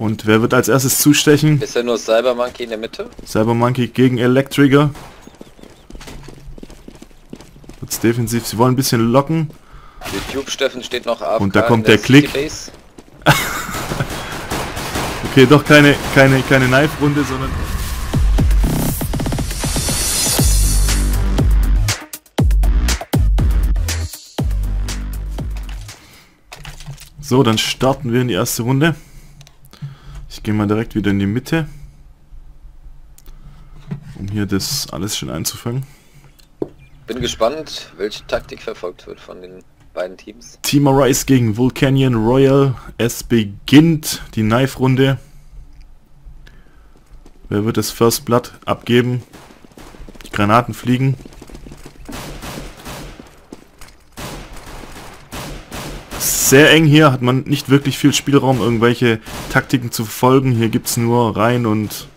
Und wer wird als erstes zustechen? Ist ja nur Cybermonkey in der Mitte. Cybermonkey gegen Electrigger. Wird's defensiv, sie wollen ein bisschen locken. YouTube Steffen steht noch ab. Und da kommt der Klick. Okay, doch keine Knife-Runde, sondern... So, dann starten wir in die erste Runde. Ich gehe mal direkt wieder in die Mitte, um hier das alles schön einzufangen. Bin gespannt, welche Taktik verfolgt wird von den beiden Teams. team.Arise gegen Vulcanian Royal. Es beginnt die Knife-Runde. Wer wird das First Blood abgeben? Die Granaten fliegen. Sehr eng hier, hat man nicht wirklich viel Spielraum, irgendwelche Taktiken zu verfolgen. Hier gibt es nur rein und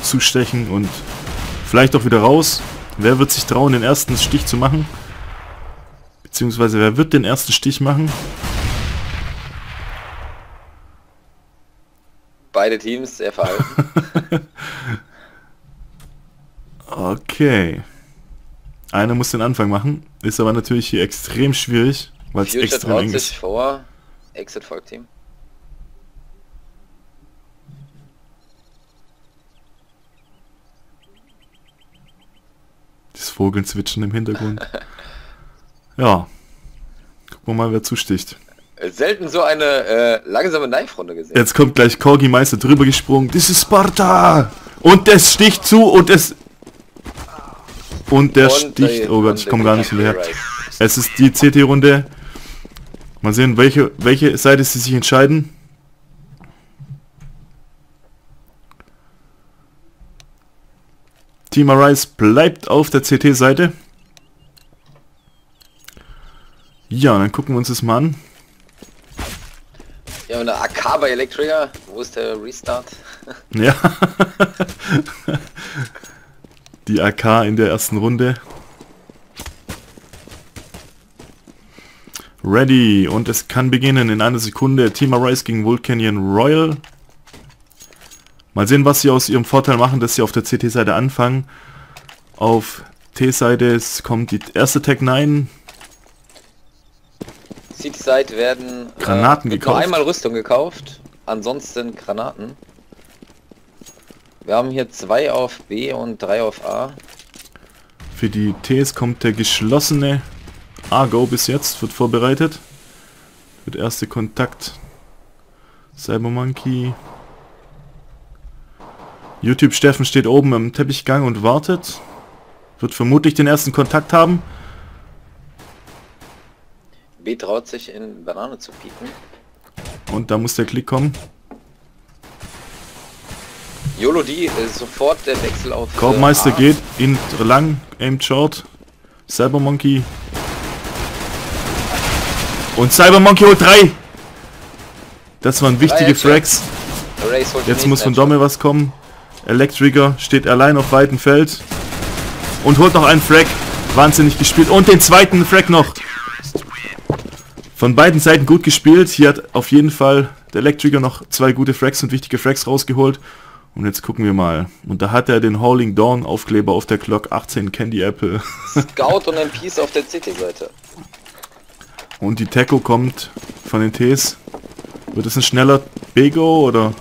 zustechen und vielleicht auch wieder raus. Wer wird sich trauen, den ersten Stich zu machen? Beziehungsweise wer wird den ersten Stich machen? Beide Teams sehr verhalten. Okay. Einer muss den Anfang machen. Ist aber natürlich hier extrem schwierig, weil es extrem eng ist. Vor Exit folgt ihm. Das Vogelzwitschern im Hintergrund. Ja. Gucken wir mal, wer zusticht. Selten so eine langsame Knife-Runde gesehen. Jetzt kommt gleich Korgi Meister drüber gesprungen. Das ist Sparta! Und es sticht zu und es... Und der sticht... Oh Gott, ich komme gar nicht mehr her. Es ist die CT-Runde. Mal sehen, welche Seite sie sich entscheiden. team.Arise bleibt auf der CT-Seite. Ja, dann gucken wir uns das mal an. Ja, und der AK bei Electrigger. Wo ist der Restart? Ja. Die AK in der ersten Runde. Ready. Und es kann beginnen in einer Sekunde. team.Arise gegen Vulcanian Royal. Mal sehen, was sie aus ihrem Vorteil machen, dass sie auf der CT-Seite anfangen. Auf T-Seite kommt die erste Tag 9. CT-Seite werden Granaten gekauft. Nur einmal Rüstung gekauft, ansonsten Granaten. Wir haben hier 2 auf B und 3 auf A. Für die Ts kommt der geschlossene A-Go bis jetzt, wird vorbereitet. Wird erste Kontakt. Cybermonkey. YouTube Steffen steht oben im Teppichgang und wartet. Wird vermutlich den ersten Kontakt haben. B traut sich in Banane zu pieken. Und da muss der Klick kommen. YoloDi ist sofort der Wechsel auf. Korbmeister geht in lang, aimed short. Cybermonkey. Und Cybermonkey holt 3. Das waren wichtige Frags. Jetzt muss von Domme was kommen. Electrigger steht allein auf weitem Feld. Und holt noch einen Frag. Wahnsinnig gespielt. Und den zweiten Frag noch. Von beiden Seiten gut gespielt. Hier hat auf jeden Fall der Electrigger noch 2 gute Frags und wichtige Frags rausgeholt. Und jetzt gucken wir mal. Und da hat er den Howling Dawn Aufkleber auf der Glock, 18 Candy Apple. Scout und ein Piece auf der CT-Seite. Und die Techo kommt von den Ts. Wird es ein schneller Bego oder?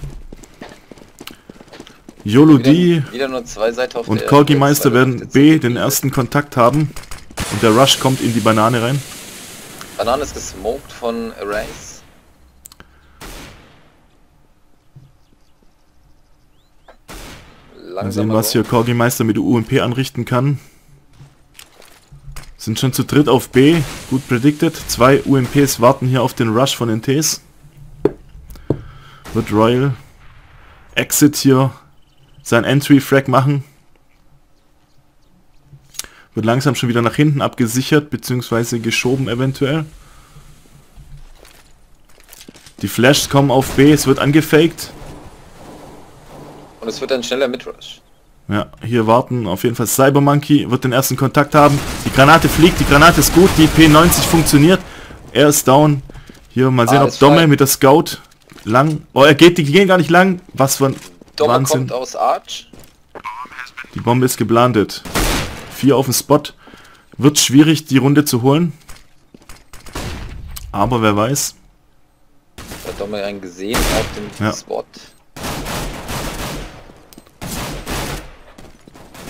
YoloDi wieder nur 2 Seiten auf und Korgi Meister werden B den ersten Kontakt haben. Und der Rush kommt in die Banane rein. Banane ist gesmoked von Arise. Mal sehen, was hier Korgi Meister mit UMP anrichten kann. Sind schon zu dritt auf B. Gut predicted. 2 UMPs warten hier auf den Rush von den Ts. Wird Royal Exit hier sein Entry-Frag machen. Wird langsam schon wieder nach hinten abgesichert bzw. geschoben eventuell. Die Flashes kommen auf B, es wird angefaked. Und es wird ein schneller Midrush. Ja, hier warten auf jeden Fall. Cybermonkey wird den ersten Kontakt haben. Die Granate fliegt, die Granate ist gut, die P90 funktioniert. Er ist down. Hier mal sehen, ob Domme mit der Scout lang. Oh, er geht, die gehen gar nicht lang. Was für ein Domme Wahnsinn. Kommt aus Arch. Die Bombe ist geblantet. 4 auf dem Spot. Wird schwierig, die Runde zu holen. Aber wer weiß. Da hat Domme einen gesehen auf dem Spot.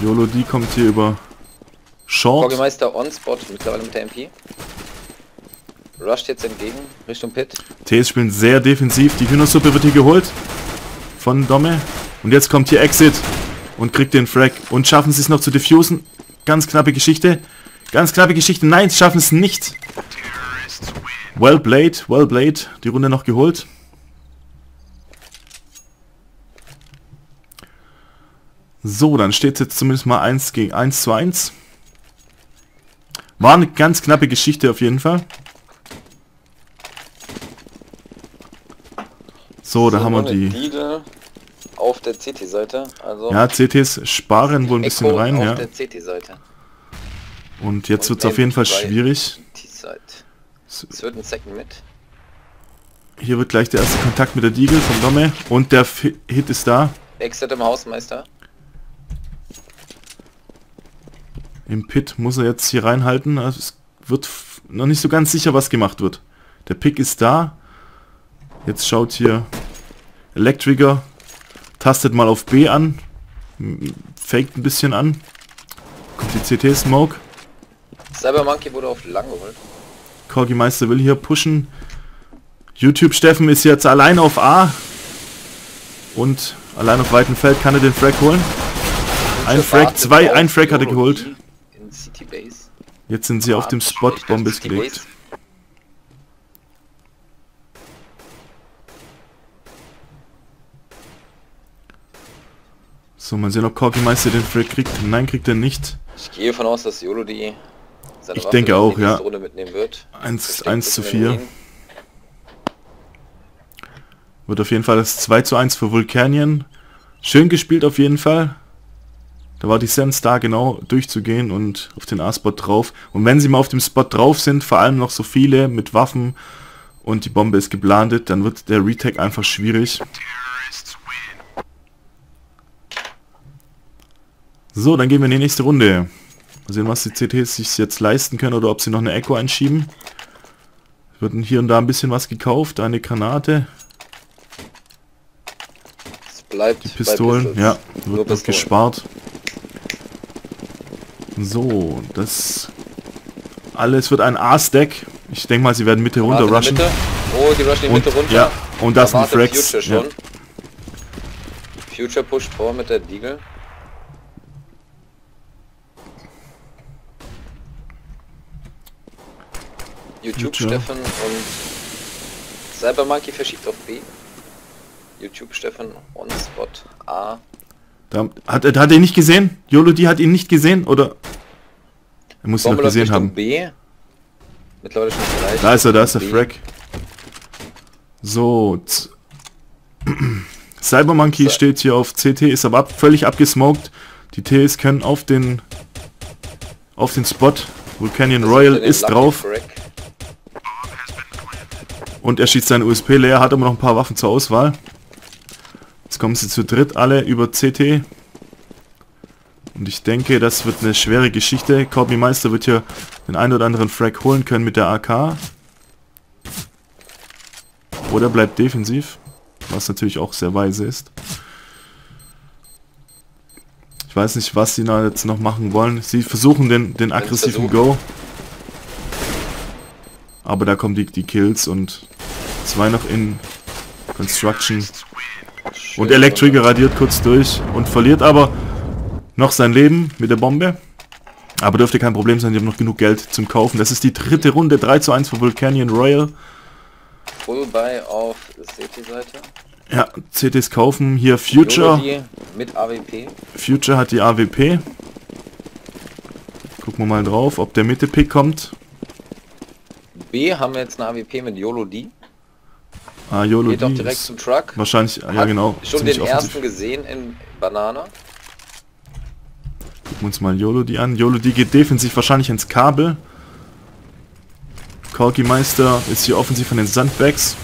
YoloDi kommt hier über Short. Korgi Meister on Spot, mittlerweile mit der MP. Rusht jetzt entgegen, Richtung Pit. TS spielen sehr defensiv, die Hühnersuppe wird hier geholt von Domme. Und jetzt kommt hier Exit und kriegt den Frag. Und schaffen sie es noch zu diffusen. Ganz knappe Geschichte. Ganz knappe Geschichte. Nein, sie schaffen es nicht. Well played, die Runde noch geholt. So, dann steht es jetzt zumindest mal 1 gegen 1 zu 1. War eine ganz knappe Geschichte auf jeden Fall. So, da haben wir die Diede auf der CT-Seite. Also ja, CTs sparen wohl ein bisschen rein. Auf der CT-Seite. Und jetzt wird es auf jeden Fall schwierig. Es wird ein Second mit. Hier wird gleich der erste Kontakt mit der Diegel von Domme. Und der Hit ist da. Exit im Hausmeister. Im Pit muss er jetzt hier reinhalten. Also es wird noch nicht so ganz sicher, was gemacht wird. Der Pick ist da. Jetzt schaut hier Electrigger. Tastet mal auf B an. Faked ein bisschen an. Kommt die CT-Smoke. Cybermonkey wurde auf lang geholt. Korgi Meister will hier pushen. YouTube-Steffen ist jetzt allein auf A. Und allein auf weitem Feld kann er den Frag holen. Ein Frag, ein Frag hat er geholt. Jetzt sind sie auf dem Spot, Bombe ist gelegt. So, mal sehen, ob Korgi Meister den Frag kriegt. Nein, kriegt er nicht. Ich gehe davon aus, dass YoloDi seine Waffe denke auch, die nächste Runde mitnehmen wird. 1 zu 4. Wird auf jeden Fall das 2 zu 1 für Vulcanian. Schön gespielt auf jeden Fall. Da war die Sense da, genau durchzugehen und auf den A-Spot drauf. Und wenn sie mal auf dem Spot drauf sind, vor allem noch so viele mit Waffen und die Bombe ist geblantet, dann wird der Retake einfach schwierig. So, dann gehen wir in die nächste Runde. Mal sehen, was die CTs sich jetzt leisten können oder ob sie noch eine Echo einschieben. Wird hier und da ein bisschen was gekauft, eine Granate. Es bleibt die Pistolen, ja, wird noch gespart. So, das alles wird ein A-Stack. Ich denke mal, sie werden Mitte runter rushen. Mitte. Oh, die rushen die Mitte runter. Ja, und das sind Frags. Future, schon. Ja. Future pusht vor mit der Deagle. YouTube Future. Steffen und Cybermonkey verschiebt auf B. YouTube Steffen on Spot A. Hat er nicht gesehen? YoloDi hat ihn nicht gesehen, oder? Er muss ihn noch gesehen haben. B. Mittlerweile schon gleich. Da ist er, Frag. So. Cybermonkey steht hier auf CT, ist aber völlig abgesmoked. Die TS können auf den Spot. Vulcanian Royal ist drauf. Frag. Und er schießt seinen USP leer, hat aber noch ein paar Waffen zur Auswahl. Jetzt kommen sie zu dritt alle über CT. Und ich denke, das wird eine schwere Geschichte. Korgi Meister wird hier den einen oder anderen Frag holen können mit der AK. Oder bleibt defensiv, was natürlich auch sehr weise ist. Ich weiß nicht, was sie da jetzt noch machen wollen. Sie versuchen den aggressiven Go. Aber da kommen die Kills und 2 noch in Construction. Und Electrigger radiert kurz durch und verliert aber noch sein Leben mit der Bombe. Aber dürfte kein Problem sein, die haben noch genug Geld zum Kaufen. Das ist die dritte Runde, 3 zu 1 für Vulcanian Royal. Full-Buy auf CT-Seite. Ja, CTs kaufen. Hier Future. Mit AWP. Future hat die AWP. Gucken wir mal drauf, ob der Mitte-Pick kommt. B haben wir jetzt eine AWP mit YoloDi. Ah, YoloDi geht auch direkt zum Truck. Wahrscheinlich, ja genau. Schon den ersten gesehen in Banana. Gucken wir uns mal YoloDi an. YoloDi geht defensiv wahrscheinlich ins Kabel. Korgi Meister ist hier offensiv von den Sandbags.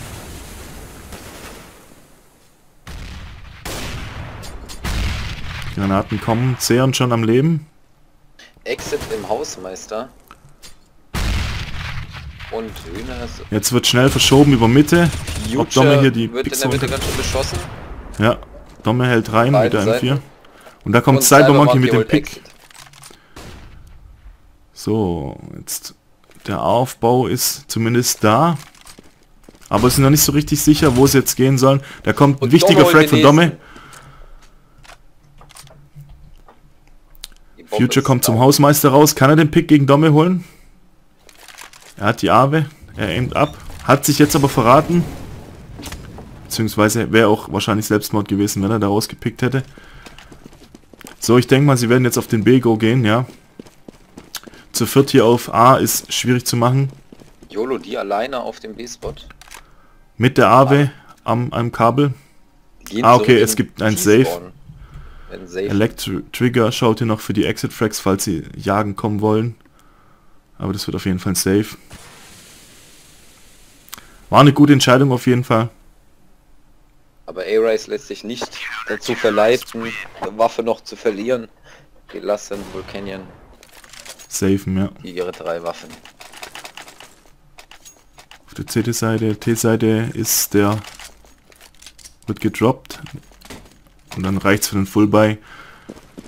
Granaten kommen, zehren schon am Leben. Exit im Hausmeister. Und jetzt wird schnell verschoben über Mitte. Future ob Domme hier die wird in der Mitte ganz schön beschossen. Ja, Domme hält rein mit der M4. Und da kommt Cybermonkey mit dem Pick. Exit. So, jetzt der Aufbau ist zumindest da. Aber es ist noch nicht so richtig sicher, wo es jetzt gehen soll. Da kommt ein wichtiger Frag von Domme. Future kommt zum Hausmeister raus. Kann er den Pick gegen Domme holen? Er hat die Awe, er aimt ab. Hat sich jetzt aber verraten. Beziehungsweise wäre auch wahrscheinlich Selbstmord gewesen, wenn er da rausgepickt hätte. So, ich denke mal, sie werden jetzt auf den B-Go gehen, ja. Zu viert hier auf A ist schwierig zu machen. YoloDi alleine auf dem B-Spot. Mit der Awe am Kabel. Ah, okay, es gibt ein Safe. Electrigger schaut hier noch für die Exit-Frags, falls sie jagen kommen wollen. Aber das wird auf jeden Fall safe. War eine gute Entscheidung auf jeden Fall. Aber A-Rise lässt sich nicht dazu verleiten, eine Waffe noch zu verlieren. Die lassen Vulcanian safen, ja. Ihre drei Waffen. Auf der CT-Seite, T-Seite ist der... wird gedroppt. Und dann reicht's für den Full-Buy.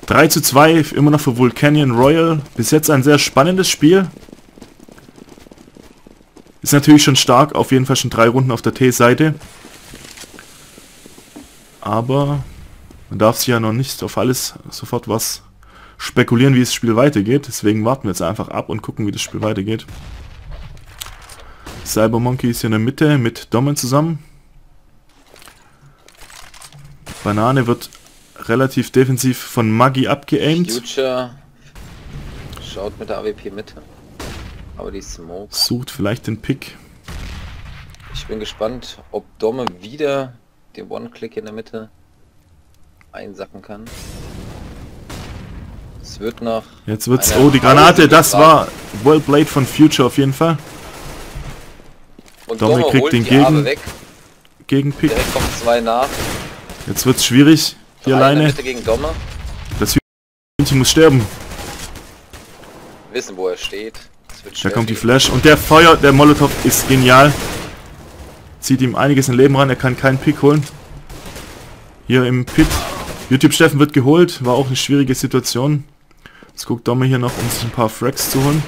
3:2, immer noch für Vulcanian Royal. Bis jetzt ein sehr spannendes Spiel. Ist natürlich schon stark, auf jeden Fall schon 3 Runden auf der T-Seite. Aber man darf sich ja noch nicht auf alles sofort was spekulieren, wie das Spiel weitergeht. Deswegen warten wir jetzt einfach ab und gucken, wie das Spiel weitergeht. Cybermonkey ist hier in der Mitte mit Domme zusammen. Banane wird relativ defensiv von Maggi abgeaimt. Future schaut mit der AWP mit. Aber die Smoke sucht vielleicht den Pick. Ich bin gespannt, ob Domme wieder den One-Click in der Mitte einsacken kann. Es wird nach... Jetzt wird's... Oh, die Granate, das war well played von Future auf jeden Fall. Und Domme kriegt den Gegenpick. Direkt kommen 2 nach. Jetzt wird's schwierig. Hier alleine. Gegen Domme. Das Hühnchen muss sterben. Wissen, wo er steht. Da kommt die Flash und der Feuer, der Molotow ist genial. Zieht ihm einiges in Leben ran, er kann keinen Pick holen. Hier im Pit. YouTube Steffen wird geholt, war auch eine schwierige Situation. Jetzt guckt Domme hier noch, um sich ein paar Frags zu holen.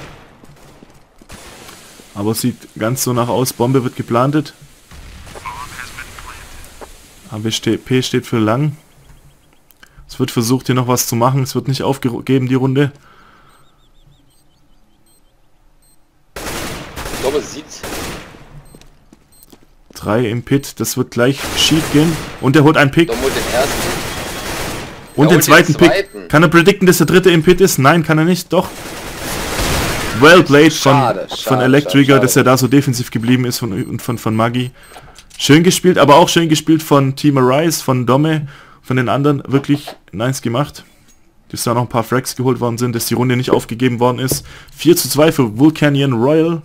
Aber es sieht ganz so nach aus, Bombe wird geplantet. AWP steht für lang. Es wird versucht, hier noch was zu machen. Es wird nicht aufgegeben, die Runde. Ich glaube, es sieht. 3 im Pit. Das wird gleich schief gehen. Und er holt einen Pick. Und den zweiten Pick. Kann er predikten, dass der dritte im Pit ist? Nein, kann er nicht. Doch. Well played von Electrigger, dass er da so defensiv geblieben ist von Maggi. Schön gespielt, aber auch schön gespielt von team.Arise, von Domme. Von den anderen wirklich nice gemacht. Dass da noch ein paar Frags geholt worden sind, dass die Runde nicht aufgegeben worden ist. 4:2 für Vulcanian Royal.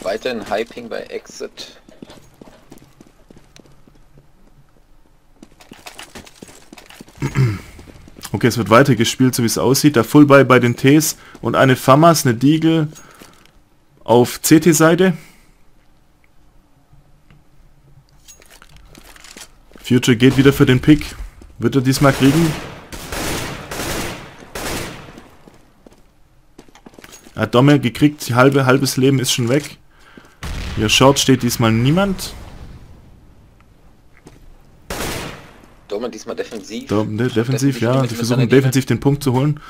Weiterhin Hyping bei Exit. Okay, es wird weiter gespielt, so wie es aussieht. Da Full-Buy bei den Ts und eine Famas, eine Deagle auf CT-Seite. Future geht wieder für den Pick. Wird er diesmal kriegen? Er hat Domme gekriegt. Halbes Leben ist schon weg. Hier Short steht diesmal niemand. Domme diesmal defensiv. Defensiv, ja. Die versuchen defensiv den Punkt zu holen.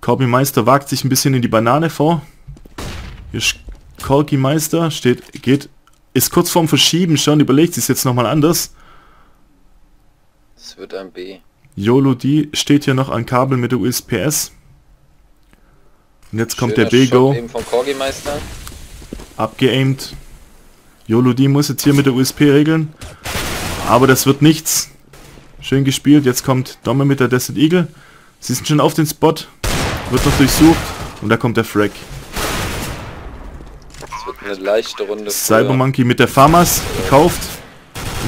Korgi Meister wagt sich ein bisschen in die Banane vor. Hier Korgi Meister ist kurz vorm Verschieben schon. Überlegt sich jetzt nochmal anders. Es wird ein B. YoloDi steht hier noch an Kabel mit der USPS. Und jetzt kommt der B-Go. Abgeaimt. YoloDi muss jetzt hier mit der USP regeln. Aber das wird nichts. Schön gespielt. Jetzt kommt Domme mit der Desert Eagle. Sie sind schon auf den Spot. Wird noch durchsucht. Und da kommt der Frag. Es wird eine leichte Runde. Cybermonkey mit der Famas gekauft.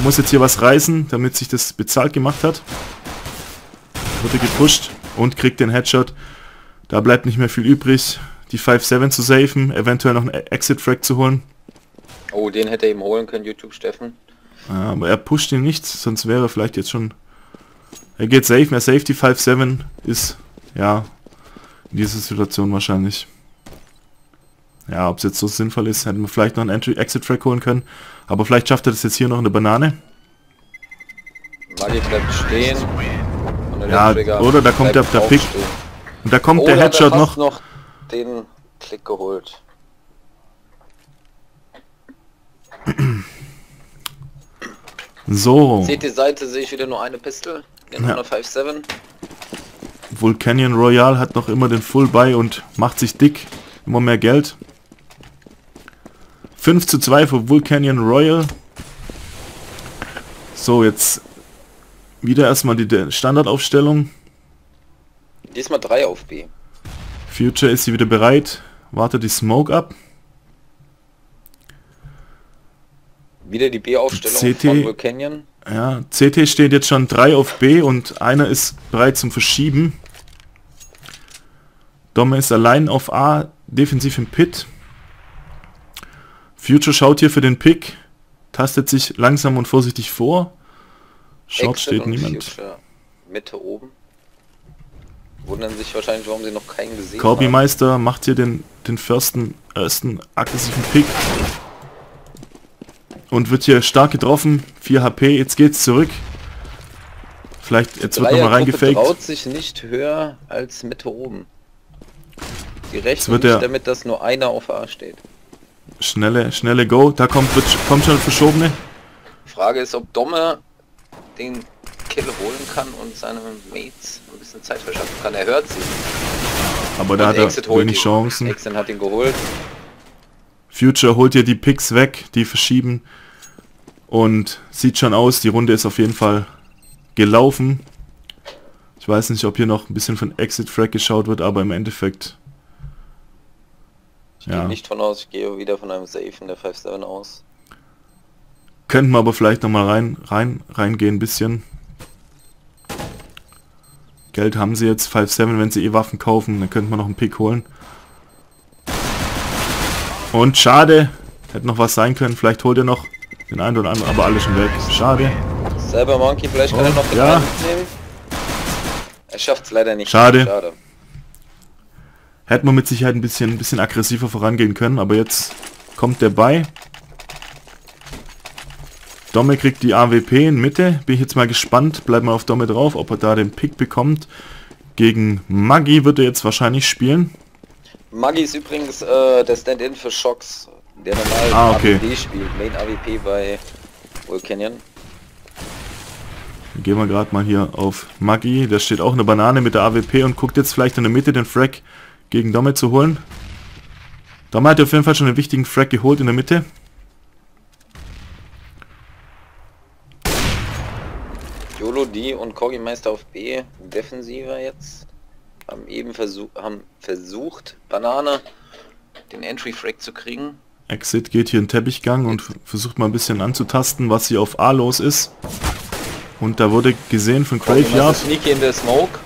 Muss jetzt hier was reißen, damit sich das bezahlt gemacht hat. Wird er gepusht und kriegt den Headshot. Da bleibt nicht mehr viel übrig, die 5-7 zu safen, eventuell noch einen Exit-Frag zu holen. Oh, den hätte er eben holen können, YouTube-Steffen. Ja, aber er pusht ihn nicht, sonst wäre er vielleicht jetzt schon... Er geht safe, mehr Safety, 5-7 ist, ja, in dieser Situation wahrscheinlich. Ja, ob es jetzt so sinnvoll ist, hätten wir vielleicht noch einen Exit-Frag holen können. Aber vielleicht schafft er das jetzt hier noch, eine Banane. Maggi bleibt stehen. Und ja, oder da kommt der Pick. Stehen. Und da kommt der Headshot noch den Klick geholt. So. Seht die Seite, sehe ich wieder nur eine Pistole. Genau, ja. 5-7. Vulcanian Royal hat noch immer den Full-Buy und macht sich dick. Immer mehr Geld. 5 zu 2 für Vulcanian Royal. So, jetzt wieder erstmal die Standardaufstellung. Diesmal 3 auf B. Future ist sie wieder bereit. Wartet die Smoke ab. Wieder die B-Aufstellung von Vulcanian. Ja, CT steht jetzt schon 3 auf B und einer ist bereit zum Verschieben. Domme ist allein auf A, defensiv im Pit. Future schaut hier für den Pick, tastet sich langsam und vorsichtig vor. Short steht niemand. Future. Mitte oben. Wundern sich wahrscheinlich, warum sie noch keinen gesehen haben. Korgi Meister macht hier den ersten aggressiven Pick. Und wird hier stark getroffen. 4 HP, jetzt geht's zurück. Vielleicht, jetzt wird nochmal reingefaked. Traut sich nicht höher als Mitte oben. Die rechnen nicht damit, dass nur einer auf A steht. Schnelle Go. Da kommt schon verschobene. Frage ist, ob Domme den Kill holen kann und seinem Mates ein bisschen Zeit verschaffen kann. Er hört sie. Aber und da hat er wenig Chancen. Exit hat ihn geholt. Future holt hier die Picks weg, die verschieben. Und sieht schon aus, die Runde ist auf jeden Fall gelaufen. Ich weiß nicht, ob hier noch ein bisschen von Exit-Frag geschaut wird, aber im Endeffekt... Ich gehe nicht von aus, ich gehe wieder von einem Safe in der 5-7 aus. Könnten wir aber vielleicht nochmal reingehen ein bisschen. Geld haben sie jetzt, 5-7, wenn sie Waffen kaufen, dann könnten wir noch einen Pick holen. Und schade, hätte noch was sein können, vielleicht holt er noch den einen oder anderen, aber alle schon weg, schade. Cybermonkey, vielleicht kann er noch den einen nehmen. Er schafft es leider nicht. Schade. Hätte man mit Sicherheit ein bisschen aggressiver vorangehen können, aber jetzt kommt der bei. Domme kriegt die AWP in Mitte, bin ich jetzt mal gespannt, bleibt mal auf Domme drauf, ob er da den Pick bekommt. Gegen Maggi wird er jetzt wahrscheinlich spielen. Maggi ist übrigens der Stand-In für Shocks, der normal AWP spielt, Main AWP bei Vulcanian. Gehen wir gerade mal hier auf Maggi, da steht auch eine Banane mit der AWP und guckt jetzt vielleicht in der Mitte den Frag gegen Domme zu holen. Domme hat auf jeden Fall schon einen wichtigen Frag geholt in der Mitte. YoloDi und Korgi Meister auf B, defensiver jetzt. Haben eben versucht, Banane den Entry-Frag zu kriegen. Exit geht hier in den Teppichgang und versucht mal ein bisschen anzutasten, was hier auf A los ist. Und da wurde gesehen von Graveyard. Sneaky in der Smoke.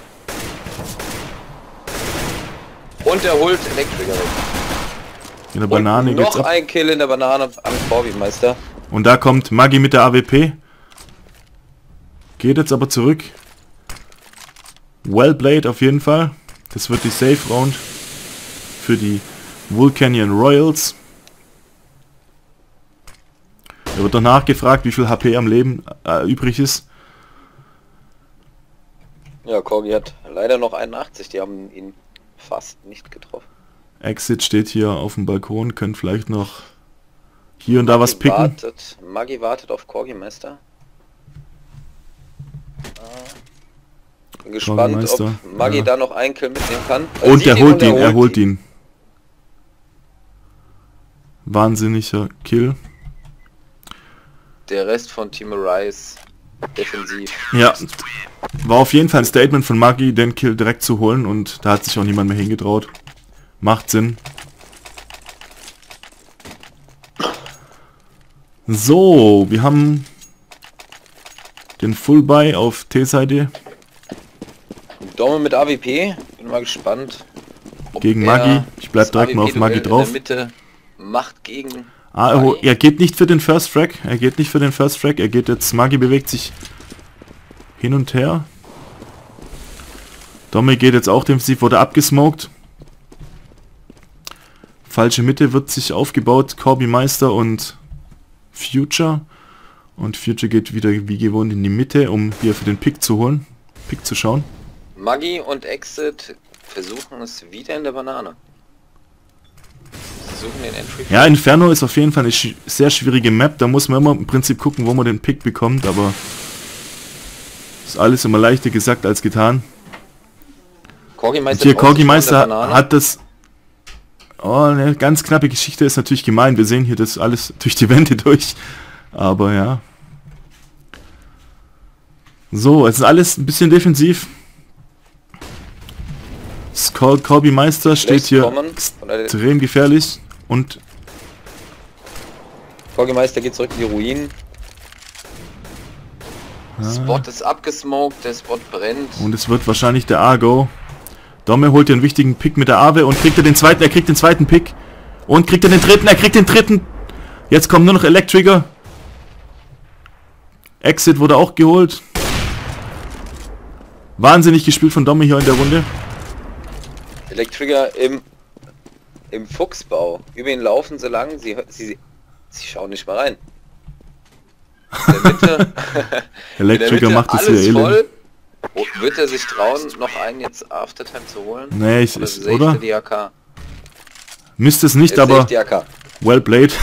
Und er holt Electrigger weg. In der Banane geht's ab. Noch ein Kill in der Banane am Korgi Meister. Und da kommt Maggi mit der AWP. Geht jetzt aber zurück. Well played auf jeden Fall. Das wird die Safe Round für die Vulcanian Royals. Da wird noch nachgefragt, wie viel HP am Leben übrig ist. Ja, Korgi hat leider noch 81, die haben ihn fast nicht getroffen. Exit steht hier auf dem Balkon, können vielleicht noch hier und da was picken. Maggi wartet auf Korgi Meister. Bin gespannt, ob Maggi da noch einen Kill mitnehmen kann. Und er holt ihn. Wahnsinniger Kill. Der Rest von team.Arise defensiv. Ja, war auf jeden Fall ein Statement von Maggi, den Kill direkt zu holen und da hat sich auch niemand mehr hingetraut. Macht Sinn. So, wir haben den Full-Buy auf T-Seite. Domme mit AWP, bin mal gespannt. Gegen Maggi, ich bleib direkt mal auf Maggi drauf. In der Mitte macht gegen... Ah, oh, er geht nicht für den First Frag, er geht nicht für den First Frag, er geht jetzt, Maggi bewegt sich hin und her. Domme geht jetzt auch defensiv, wurde abgesmoked. Falsche Mitte wird sich aufgebaut, Korgi Meister und Future. Und Future geht wieder wie gewohnt in die Mitte, um hier für den Pick zu holen, Pick zu schauen. Maggi und Exit versuchen es wieder in der Banane. Versuchen den Entry. Ja, Inferno ist auf jeden Fall eine sehr schwierige Map, da muss man immer im Prinzip gucken, wo man den Pick bekommt, aber ist alles immer leichter gesagt als getan. Korgi Meister, hier, Korgi Meister hat das... Oh, eine ganz knappe Geschichte ist natürlich gemein. Wir sehen hier das alles durch die Wände durch. Aber ja. So, es ist alles ein bisschen defensiv. Korgi Meister steht hier extrem gefährlich. Und... Korgi Meister geht zurück in die Ruinen. Ah. Spot ist abgesmoked, der Spot brennt. Und es wird wahrscheinlich der Argo. Domme holt den wichtigen Pick mit der Awe und kriegt er den zweiten, er kriegt den zweiten Pick. Und kriegt er den dritten, er kriegt den dritten. Jetzt kommen nur noch Electrigger. Exit wurde auch geholt. Wahnsinnig gespielt von Domme hier in der Runde. Electrigger im Fuchsbau. Über ihn laufen so lang, sie schauen nicht mal rein. In der Mitte, Electrigger macht es hier elend. Oh, wird er sich trauen, noch einen jetzt Aftertime zu holen? Nee, ich ist, oder? Die AK? Müsste es nicht, jetzt aber... Die AK. Well played.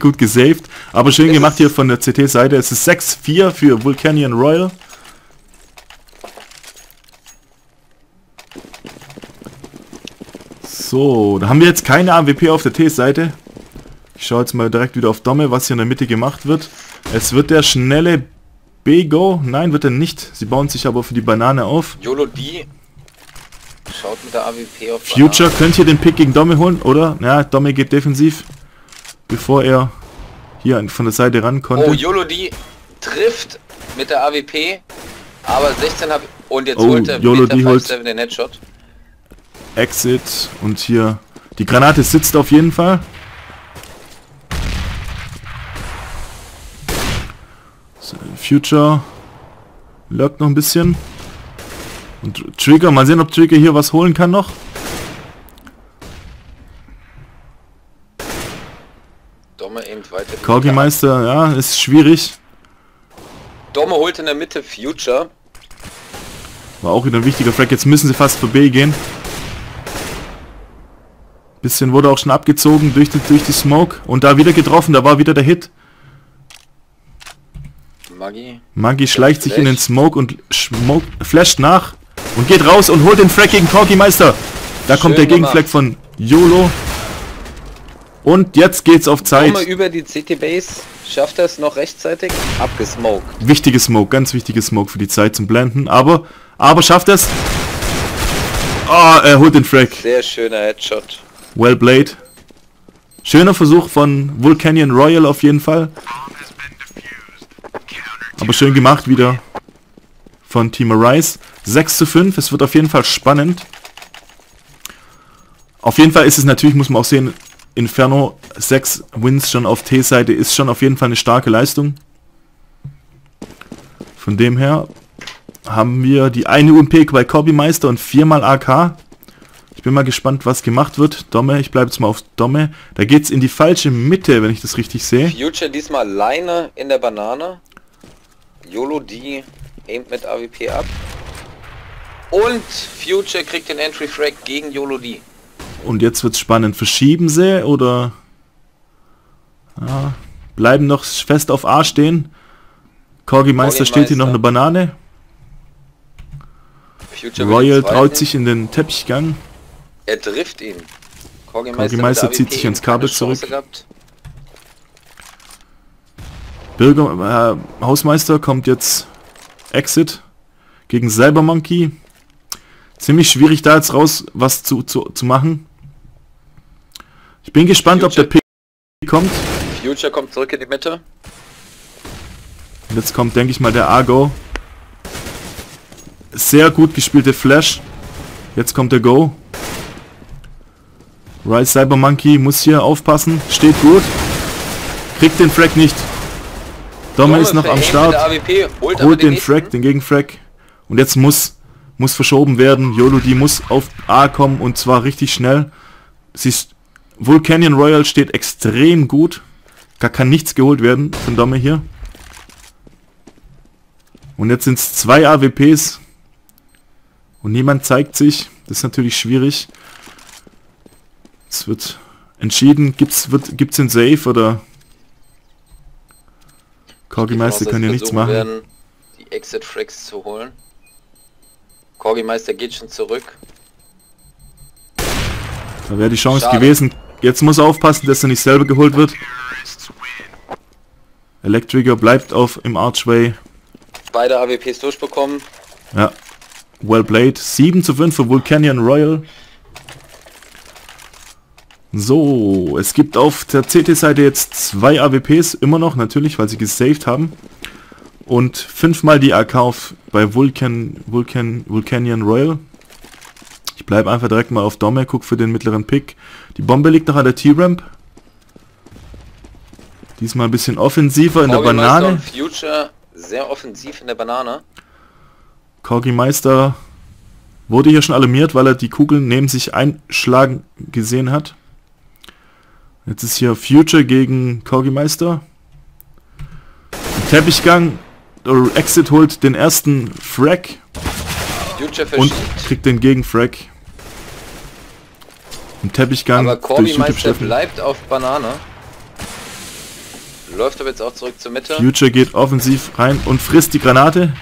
Gut gesaved. Aber schön gemacht hier von der CT-Seite. Es ist 6-4 für Vulcanian Royal. So, da haben wir jetzt keine AWP auf der T-Seite. Ich schaue jetzt mal direkt wieder auf Domme, was hier in der Mitte gemacht wird. Es wird der schnelle... B-Go? Nein, wird er nicht. Sie bauen sich aber für die Banane auf. YoloDi schaut mit der AWP auf Banane. Future könnte hier den Pick gegen Domme holen, oder? Ja, Domme geht defensiv, bevor er hier von der Seite ran konnte. Oh, YoloDi trifft mit der AWP, aber 16 habe... Und jetzt holt er YoloDi den Headshot. Exit und hier... Die Granate sitzt auf jeden Fall. Future lurkt noch ein bisschen. Und Trigger, mal sehen, ob Trigger hier was holen kann noch. Domme eben weiter. Korgi Meister, ja, ist schwierig. Domme holt in der Mitte Future. War auch wieder ein wichtiger Frag. Jetzt müssen sie fast für B gehen. Bisschen wurde auch schon abgezogen durch die Smoke. Und da wieder getroffen, da war wieder der Hit. Maggi schleicht sich in den Smoke und flasht nach und geht raus und holt den Frag gegen Korgi Meister. Da kommt der Gegenflag von YoloDi. Und jetzt geht's auf Zeit. Domme über die CT Base, schafft er es noch rechtzeitig? Abgesmoked. Wichtige Smoke, ganz wichtige Smoke für die Zeit zum Blenden, aber schafft es. Ah, er holt den Frag. Sehr schöner Headshot. Well played. Schöner Versuch von Vulcanian Royal auf jeden Fall. Aber schön gemacht wieder von team.Arise. 6-5, es wird auf jeden Fall spannend. Auf jeden Fall ist es natürlich, muss man auch sehen, Inferno 6 Wins schon auf T-Seite ist schon auf jeden Fall eine starke Leistung. Von dem her haben wir die eine UMP bei Korgi Meister und 4-mal AK. Ich bin mal gespannt, was gemacht wird. Domme, ich bleibe jetzt mal auf Domme. Da geht's in die falsche Mitte, wenn ich das richtig sehe. Future diesmal alleine in der Banane. YoloDi aimt mit AWP ab. Und Future kriegt den Entry Frag gegen YoloDi. Und jetzt wird's spannend. Verschieben sie oder... Ah, bleiben noch fest auf A stehen. Korgi Meister steht hier noch eine Banane. Future Royal traut sich in den Teppichgang. Er trifft ihn. Korgi Meister zieht sich ins Kabel zurück. Hausmeister kommt jetzt Exit gegen Cybermonkey. Ziemlich schwierig da jetzt raus was zu machen. Ich bin gespannt, ob der Pick kommt. Future kommt zurück in die Mitte. Und jetzt kommt, denke ich mal, der Argo. Sehr gut gespielte Flash. Jetzt kommt der Go. Right, Cybermonkey muss hier aufpassen. Steht gut. Kriegt den Frag nicht. Domme ist noch am Start. Holt den Frag, den Gegenfrag. Und jetzt muss verschoben werden. YoloDi muss auf A kommen und zwar richtig schnell. Sie ist, Vulcanian Royal steht extrem gut. Da kann nichts geholt werden von Domme hier. Und jetzt sind es 2 AWPs. Und niemand zeigt sich. Das ist natürlich schwierig. Es wird entschieden. Gibt's den Safe oder... Korgi Meister kann hier nichts machen. Werden, die Exit-Frags zu holen. Korgi Meister geht schon zurück. Da wäre die Chance gewesen. Jetzt muss er aufpassen, dass er nicht selber geholt wird. Electrigger bleibt im Archway. Beide AWPs durchbekommen. Ja. Well played. 7:5 für Vulcanian Royal. So, es gibt auf der CT-Seite jetzt 2 AWPs, immer noch natürlich, weil sie gesaved haben. Und 5-mal die AK bei Vulcanian Royal. Ich bleibe einfach direkt mal auf Domme, guck für den mittleren Pick. Die Bombe liegt noch an der T-Ramp. Diesmal ein bisschen offensiver in der Banane. Future sehr offensiv in der Banane. Korgi Meister wurde hier schon alarmiert, weil er die Kugeln neben sich einschlagen gesehen hat. Jetzt ist hier Future gegen Korgi Meister. Teppichgang. Exit holt den ersten Frag. Und kriegt den Gegenfrag. Im Teppichgang. Aber Korgi Meister bleibt auf Banane. Läuft aber jetzt auch zurück zur Mitte. Future geht offensiv rein und frisst die Granate.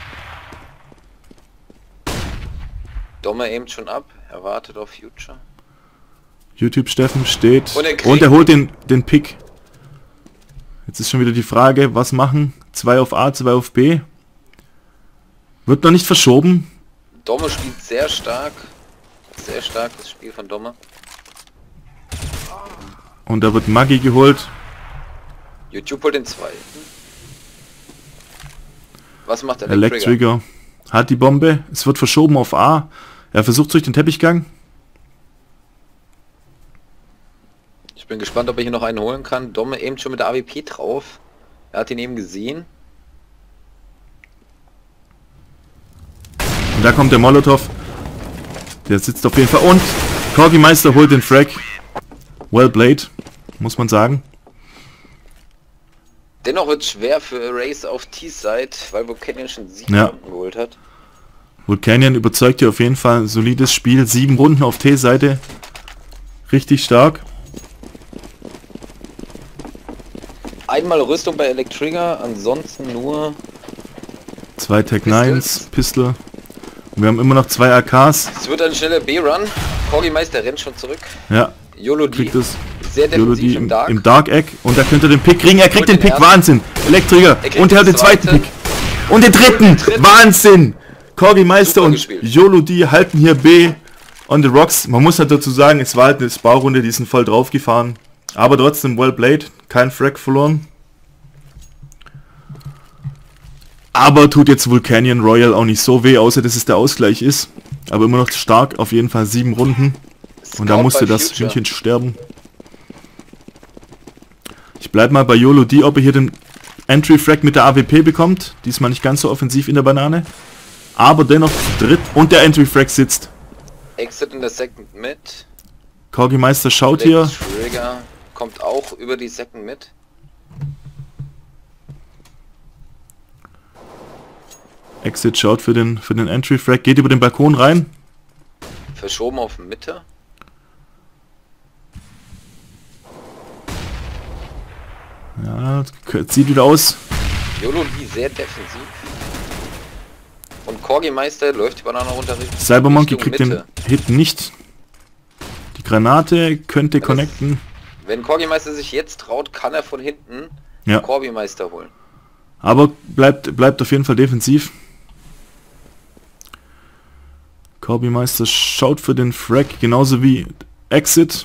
Domme aimt schon ab, er wartet auf Future. Steffen steht und er holt den Pick. Jetzt ist schon wieder die Frage, was machen? 2 auf A, 2 auf B. Wird noch nicht verschoben. Domme spielt sehr stark. Sehr stark das Spiel von Domme. Und da wird Maggi geholt. Holt den zweiten. Was macht der Electrigger? Hat die Bombe. Es wird verschoben auf A. Er versucht durch den Teppichgang. Ich bin gespannt, ob er hier noch einen holen kann. Domme eben schon mit der AWP drauf. Er hat ihn eben gesehen. Und da kommt der Molotow. Der sitzt auf jeden Fall. Und Korgi Meister holt den Frag. Well played, muss man sagen. Dennoch wird es schwer für Race auf T-Side, weil Vulcanian schon 7 Runden geholt hat. Vulcanian überzeugt hier auf jeden Fall ein solides Spiel. 7 Runden auf T-Seite. Richtig stark. Einmal Rüstung bei Electrigger, ansonsten nur... 2 Tech-9s, Pistol. Und wir haben immer noch 2 AKs. Es wird ein schneller B-Run. Korgi Meister rennt schon zurück. Ja. YoloDi sehr defensiv im Dark Egg und da könnte er den Pick kriegen. Er kriegt den Pick, Wahnsinn. Electrigger und er hat den zweiten Pick und den dritten, Wahnsinn. Korgi Meister und YoloDi halten hier B on the rocks. Man muss halt dazu sagen, es war halt eine Sparrunde, die sind voll drauf gefahren, aber trotzdem well played, kein Frag verloren. Aber tut jetzt Vulcanian Royal auch nicht so weh, außer dass es der Ausgleich ist, aber immer noch stark, auf jeden Fall 7 Runden. Und da musste das Hühnchen sterben. Ich bleib mal bei YoloDi, ob er hier den Entry-Frag mit der AWP bekommt. Diesmal nicht ganz so offensiv in der Banane. Aber dennoch dritt und der Entry-Frag sitzt. Exit in der Second mit. Korgi Meister schaut hier. Trigger kommt auch über die Second mit. Exit schaut für den Entry-Frag, geht über den Balkon rein. Verschoben auf Mitte. Ja, sieht wieder aus. YoloDi sehr defensiv. Und Korgi Meister läuft die Banane runter. Cybermonkey kriegt den Hit nicht. Die Granate könnte connecten. Wenn Korgi Meister sich jetzt traut, kann er von hinten Korgi Meister holen. Aber bleibt auf jeden Fall defensiv. Korgi Meister schaut für den Frag, genauso wie Exit.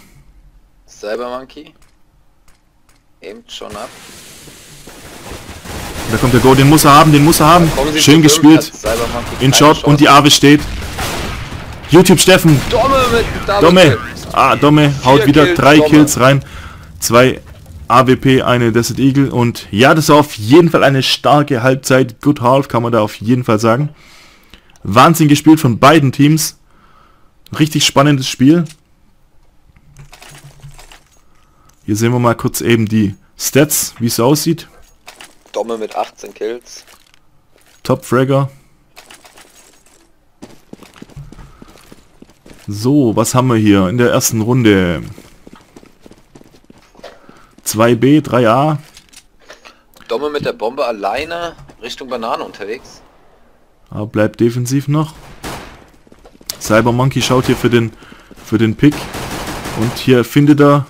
Cybermonkey aimt schon ab. Da kommt der Go, den muss er haben, den muss er haben. Schön gespielt. In Shot und die AWE steht. YouTube Steffen. Domme. Ah, Domme haut wieder 3 Kills rein. 2 AWP, eine Desert Eagle. Und ja, das war auf jeden Fall eine starke Halbzeit. Good half kann man da auf jeden Fall sagen. Wahnsinn gespielt von beiden Teams. Richtig spannendes Spiel. Hier sehen wir mal kurz eben die Stats, wie es aussieht. Domme mit 18 Kills. Top-Fragger. So, was haben wir hier in der ersten Runde? 2B, 3A. Domme mit der Bombe alleine Richtung Banane unterwegs. Aber bleibt defensiv noch. Cybermonkey schaut hier für den Pick. Und hier findet er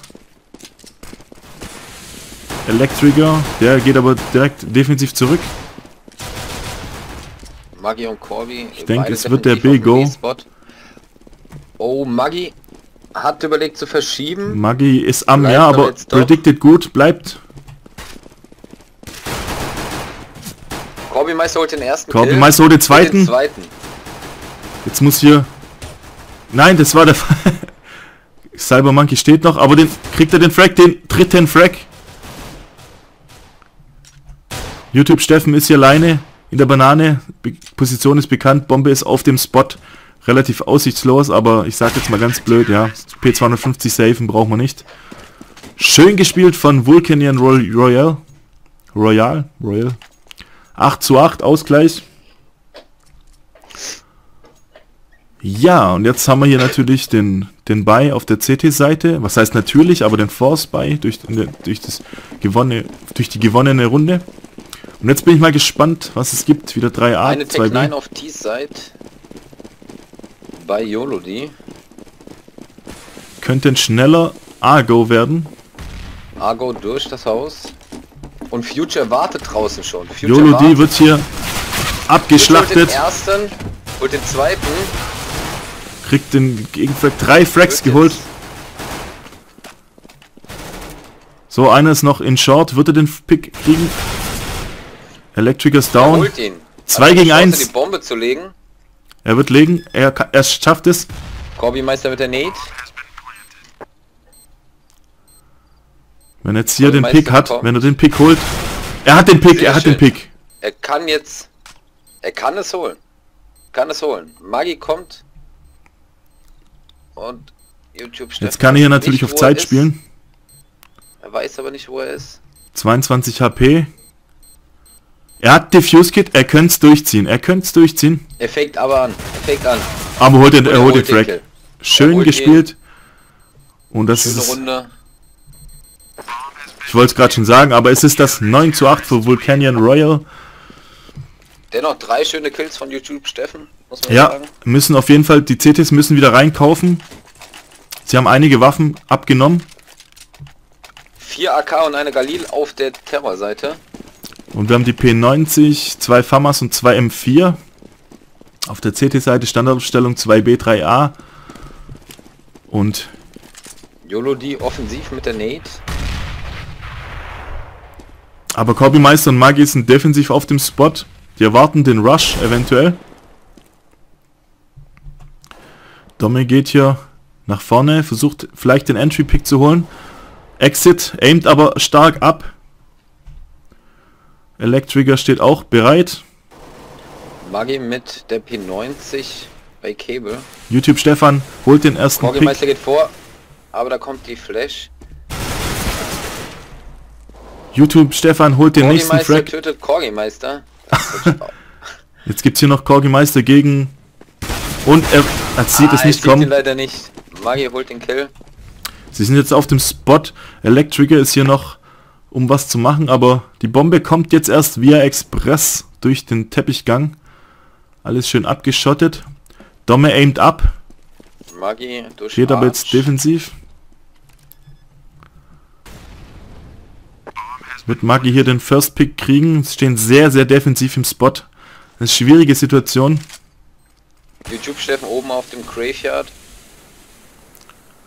Electrigger, der geht aber direkt defensiv zurück. Maggi und Korgi. Ich denke, es wird der B-Go. Oh, Maggi hat überlegt zu verschieben. Maggi ist am Meer, aber predicted gut, bleibt. Korgi Meister holt den ersten. Korgi Meister holt den zweiten. Jetzt muss hier... Nein, das war der Fall. Cybermonkey steht noch, aber den kriegt er den Frag, den dritten Frag. YouTube Steffen ist hier alleine in der Banane, Position ist bekannt, Bombe ist auf dem Spot, relativ aussichtslos, aber ich sag jetzt mal ganz blöd, ja, P250 safen brauchen wir nicht. Schön gespielt von Vulcanian Royal, 8:8, Ausgleich. Ja, und jetzt haben wir hier natürlich den Buy auf der CT-Seite, was heißt natürlich, aber den Force Buy durch die gewonnene Runde. Und jetzt bin ich mal gespannt, was es gibt. Wieder 3A, eine 2B. Eine Tech-9 auf T-Side bei YoloDi. Könnte ein schneller A-Go werden. A-Go durch das Haus. Und Future wartet draußen schon. YoloDi wird hier abgeschlachtet. Holt den ersten, holt den zweiten. Kriegt den Gegenfrag, 3 Frags geholt. So, einer ist noch in Short. Wird er den Pick kriegen? Electrigger's down. 2 gegen 1. Die Bombe zu legen. Er wird legen. Er schafft es. Korgi Meister mit der Nade. Wenn er jetzt hier den Pick hat, wenn er den Pick holt. Er hat den Pick, er hat den Pick. Er kann jetzt... Er kann es holen. Kann es holen. Maggi kommt. Und YouTube Steffen. Jetzt kann er hier natürlich auf Zeit spielen. Er weiß aber nicht, wo er ist. 22 HP. Er hat Diffuse Kit, er könnte es durchziehen, er könnte es durchziehen. Er fängt aber an, er fängt an. Aber er holt den Frag. Schön gespielt. Und das ist... Runde. Ich wollte es gerade schon sagen, aber es ist das 9:8 für Vulcanian Royal. Dennoch 3 schöne Kills von YouTube Steffen, muss man sagen. Ja, müssen auf jeden Fall, die CTs müssen wieder reinkaufen. Sie haben einige Waffen abgenommen. 4 AK und eine Galil auf der Terrorseite. Und wir haben die P90, 2 FAMAS und 2 M4. Auf der CT-Seite Standardaufstellung 2B, 3A. Und... YoloDi offensiv mit der Nade. Aber Korgi Meister und Maggi sind defensiv auf dem Spot. Die erwarten den Rush eventuell. Domme geht hier nach vorne, versucht vielleicht den Entry-Pick zu holen. Exit, aimt aber stark ab. Electrigger steht auch bereit. Maggi mit der P90 bei Cable. YouTube Stefan holt den ersten Pick. Korgi Meister geht vor, aber da kommt die Flash. YouTube Stefan holt den nächsten Frag. Korgi Meister tötet Korgi Meister. Jetzt gibt's hier noch Korgi Meister gegen... Und er sieht es nicht kommen. Leider nicht. Maggi holt den Kill. Sie sind jetzt auf dem Spot. Electrigger ist hier noch... um was zu machen, aber die Bombe kommt jetzt erst via Express durch den Teppichgang. Alles schön abgeschottet. Domme aimt ab. Maggi durch geht aber jetzt defensiv. Wird Maggi hier den First Pick kriegen. Sie stehen sehr, sehr defensiv im Spot. Eine schwierige Situation. YouTube Steffen oben auf dem Graveyard.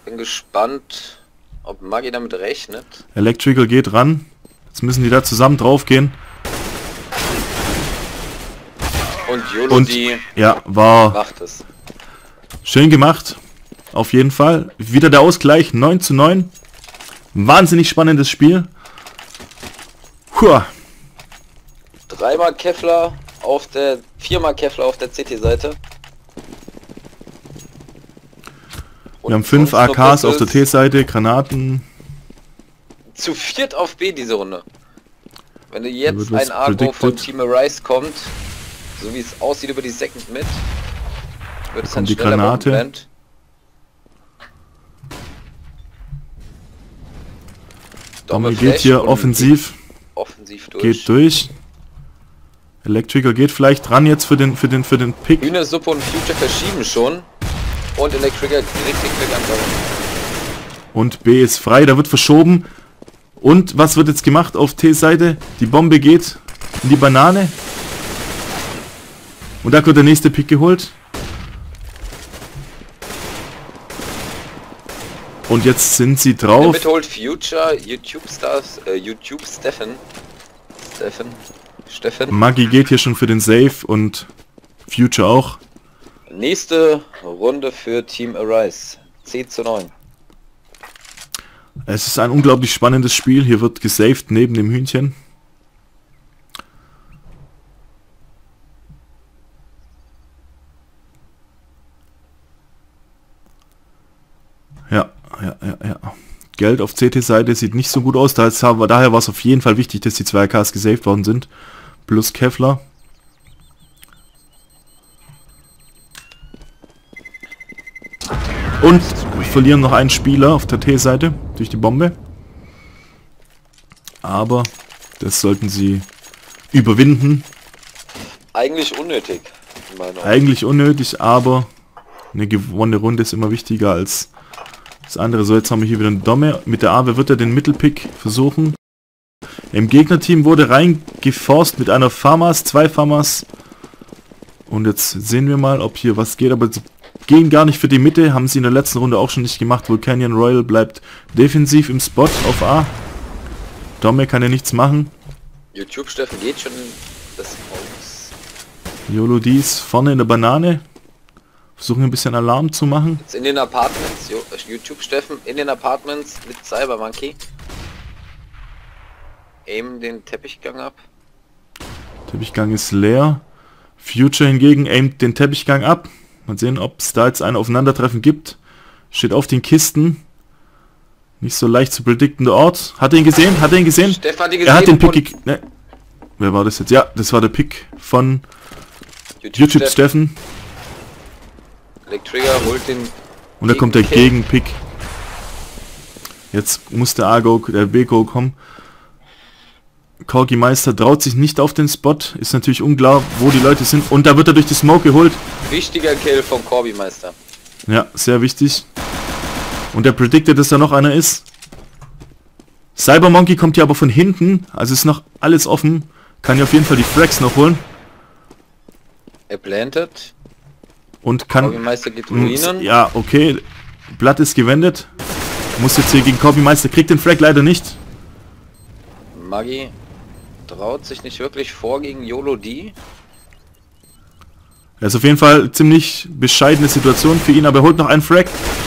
Bin gespannt, ob Maggi damit rechnet. Electrigger geht ran. Jetzt müssen die da zusammen drauf gehen. Und YoloDi macht es. Schön gemacht. Auf jeden Fall. Wieder der Ausgleich. 9:9. Wahnsinnig spannendes Spiel. Huah. Viermal Kevlar auf der CT-Seite. Wir haben 5 AKs auf der T-Seite, Granaten. Zu viert auf B diese Runde. Wenn du jetzt ein Argo von team.Arise kommt, so wie es aussieht über die Second mit, wird es dann die Granate. Domme geht hier offensiv. Offensiv durch. Geht durch. Electrigger geht vielleicht dran jetzt für den Pick. Grüne Suppe und Future verschieben schon. Und Electrigger kriegt den Pick an. Und B ist frei, da wird verschoben. Und was wird jetzt gemacht auf T-Seite? Die Bombe geht in die Banane. Und da wird der nächste Pick geholt. Und jetzt sind sie drauf. Damit holt Future, YouTube Steffen. Maggi geht hier schon für den Safe und Future auch. Nächste Runde für team.Arise. 10:9. Es ist ein unglaublich spannendes Spiel. Hier wird gesaved neben dem Hühnchen. Ja. Geld auf CT-Seite sieht nicht so gut aus. Daher war es auf jeden Fall wichtig, dass die 2 AKs gesaved worden sind. Plus Kevlar. Und verlieren noch einen Spieler auf der T-Seite durch die Bombe. Aber das sollten sie überwinden. Eigentlich unnötig. Eigentlich unnötig, aber eine gewonnene Runde ist immer wichtiger als das andere. So, jetzt haben wir hier wieder eine Domme. Mit der AWE wird er den Mittelpick versuchen. Im Gegnerteam wurde reingeforst mit einer Farmers, 2 Farmers. Und jetzt sehen wir mal, ob hier was geht. Aber sie gehen gar nicht für die Mitte. Haben sie in der letzten Runde auch schon nicht gemacht. Vulcanian Royal bleibt defensiv im Spot auf A. Domme kann ja nichts machen. YouTube Steffen geht schon das Haus. YoloDi ist vorne in der Banane. Versuchen ein bisschen Alarm zu machen. Jetzt in den Apartments, YouTube Steffen, in den Apartments mit Cybermonkey. Aim den Teppichgang ab. Teppichgang ist leer. Future hingegen aimt den Teppichgang ab. Mal sehen, ob es da jetzt ein Aufeinandertreffen gibt. Steht auf den Kisten. Nicht so leicht zu prediktender Ort. Hat er ihn gesehen? Hat er ihn gesehen? Steffen hat ihn gesehen. Er hat den Pick... Ne. Wer war das jetzt? Ja, das war der Pick von YouTube Steffen. Electrigger holt den... Und da kommt der Gegenpick. Jetzt muss der B-Go kommen. Korgi Meister traut sich nicht auf den Spot. Ist natürlich unklar, wo die Leute sind. Und da wird er durch die Smoke geholt. Wichtiger Kill von Korgi Meister. Ja, sehr wichtig. Und er predicted, dass da noch einer ist. Cybermonkey kommt hier aber von hinten. Also ist noch alles offen. Kann ja auf jeden Fall die Frags noch holen. Er plantet. Und kann... Korgi Meister geht Ruinen. Ja, okay. Blatt ist gewendet. Muss jetzt hier gegen Korgi Meister. Kriegt den Frag leider nicht. Maggi traut sich nicht wirklich vor gegen YoloDi. Das ist auf jeden Fall ziemlich bescheidene Situation für ihn, aber er holt noch einen Frag.